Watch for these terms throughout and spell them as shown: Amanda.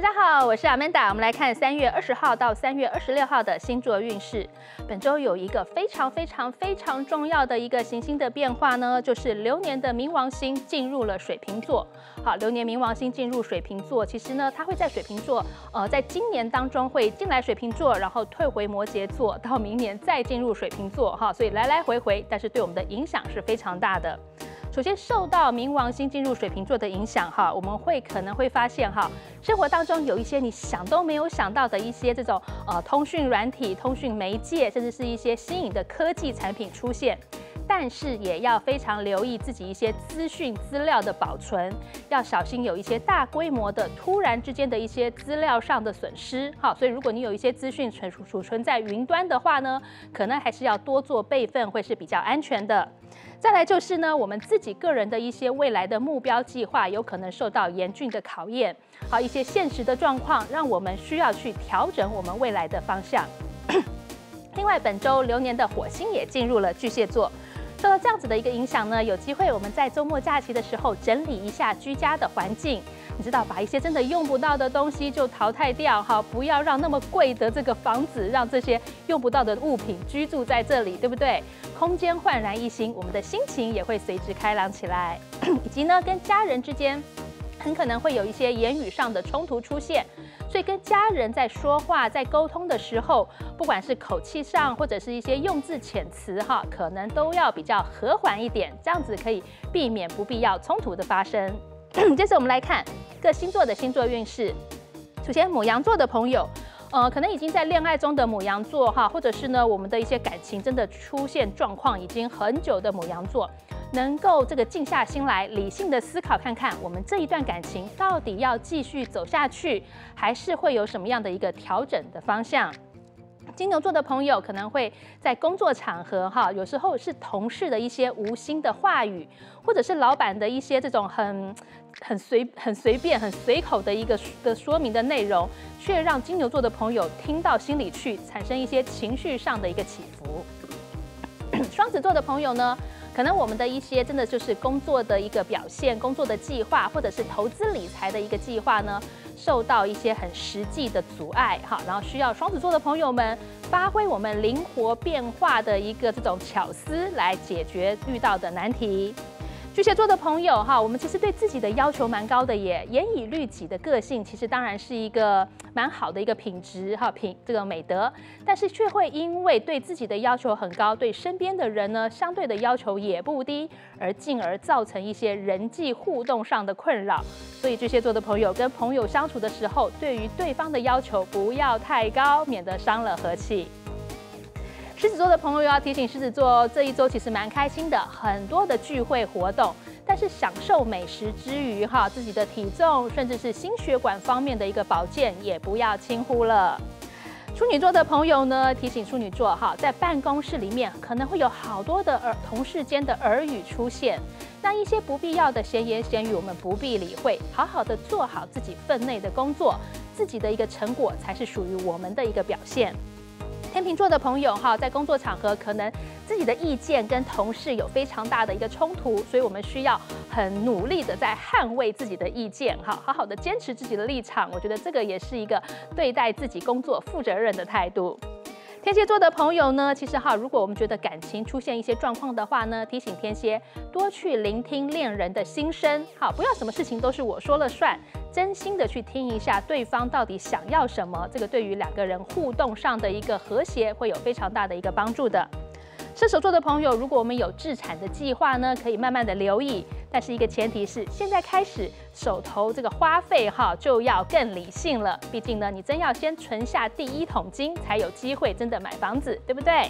大家好，我是Amanda。我们来看3月20号到3月26号的星座运势。本周有一个非常重要的一个行星的变化呢，就是流年的冥王星进入了水瓶座。好，流年冥王星进入水瓶座，其实呢，它会在水瓶座，在今年当中会进来水瓶座，然后退回摩羯座，到明年再进入水瓶座。哈，所以来来回回，但是对我们的影响是非常大的。 首先受到冥王星进入水瓶座的影响，哈，我们可能会发现，哈，生活当中有一些你想都没有想到的一些这种通讯软体、通讯媒介，甚至是一些新颖的科技产品出现。 但是也要非常留意自己一些资讯资料的保存，要小心有一些大规模的突然之间的一些资料上的损失。好，所以如果你有一些资讯储存在云端的话呢，可能还是要多做备份，会是比较安全的。再来就是呢，我们自己个人的一些未来的目标计划，有可能受到严峻的考验。好，一些现实的状况，让我们需要去调整我们未来的方向。另外，本周流年的火星也进入了巨蟹座。 受到这样子的一个影响呢，有机会我们在周末假期的时候整理一下居家的环境，你知道，把一些真的用不到的东西就淘汰掉哈，不要让那么贵的这个房子让这些用不到的物品居住在这里，对不对？空间焕然一新，我们的心情也会随之开朗起来，以及呢，跟家人之间很可能会有一些言语上的冲突出现。 所以跟家人在说话、在沟通的时候，不管是口气上，或者是一些用字遣词，哈，可能都要比较和缓一点，这样子可以避免不必要冲突的发生。接着我们来看各星座的星座运势。首先，牡羊座的朋友。 可能已经在恋爱中的牡羊座哈，或者是呢，我们的一些感情真的出现状况已经很久的牡羊座，能够这个静下心来，理性的思考看看，我们这一段感情到底要继续走下去，还是会有什么样的一个调整的方向。 金牛座的朋友可能会在工作场合哈，有时候是同事的一些无心的话语，或者是老板的一些这种很随口的一个说明的内容，却让金牛座的朋友听到心里去，产生一些情绪上的一个起伏。双子座的朋友呢？ 可能我们的一些真的就是工作的一个表现、工作的计划，或者是投资理财的一个计划呢，受到一些很实际的阻碍哈，然后需要双子座的朋友们发挥我们灵活变化的一个这种巧思来解决遇到的难题。巨蟹座的朋友哈，我们其实对自己的要求蛮高的耶，严以律己的个性其实当然是一个蛮好的一个品质哈，这个美德，但是却会因为对自己的要求很高，对身边的人呢相对的要求也不低，而进而造成一些人际互动上的困扰。所以巨蟹座的朋友跟朋友相处的时候，对于对方的要求不要太高，免得伤了和气。 狮子座的朋友要提醒狮子座，这一周其实蛮开心的，很多的聚会活动。但是享受美食之余，哈，自己的体重甚至是心血管方面的一个保健也不要轻忽了。处女座的朋友呢，提醒处女座哈，在办公室里面可能会有好多的同事间的耳语出现，那一些不必要的闲言闲语我们不必理会，好好的做好自己分内的工作，自己的一个成果才是属于我们的一个表现。 天秤座的朋友哈，在工作场合可能自己的意见跟同事有非常大的一个冲突，所以我们需要很努力的在捍卫自己的意见哈，好好的坚持自己的立场。我觉得这个也是一个对待自己工作负责任的态度。 天蝎座的朋友呢，其实哈，如果我们觉得感情出现一些状况的话呢，提醒天蝎多去聆听恋人的心声，好，不要什么事情都是我说了算，真心的去听一下对方到底想要什么，这个对于两个人互动上的一个和谐会有非常大的一个帮助的。射手座的朋友，如果我们有置产的计划呢，可以慢慢的留意，但是一个前提是现在开始手头这个花费哈就要更理性了，毕竟呢，你真要先存下第一桶金，才有机会真的买房子，对不对？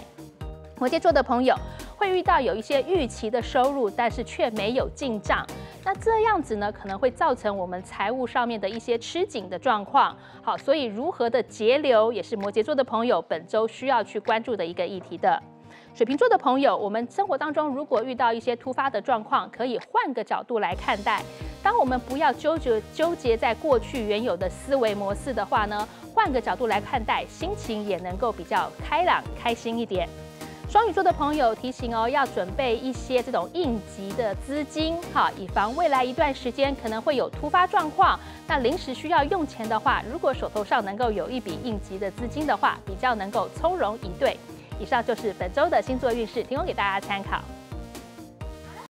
摩羯座的朋友会遇到有一些预期的收入，但是却没有进账，那这样子呢，可能会造成我们财务上面的一些吃紧的状况。好，所以如何的节流，也是摩羯座的朋友本周需要去关注的一个议题的。 水瓶座的朋友，我们生活当中如果遇到一些突发的状况，可以换个角度来看待。当我们不要纠结在过去原有的思维模式的话呢，换个角度来看待，心情也能够比较开朗、开心一点。双鱼座的朋友提醒哦，要准备一些这种应急的资金，哈，以防未来一段时间可能会有突发状况。那临时需要用钱的话，如果手头上能够有一笔应急的资金的话，比较能够从容以对。以上就是本周的星座运势，提供给大家参考。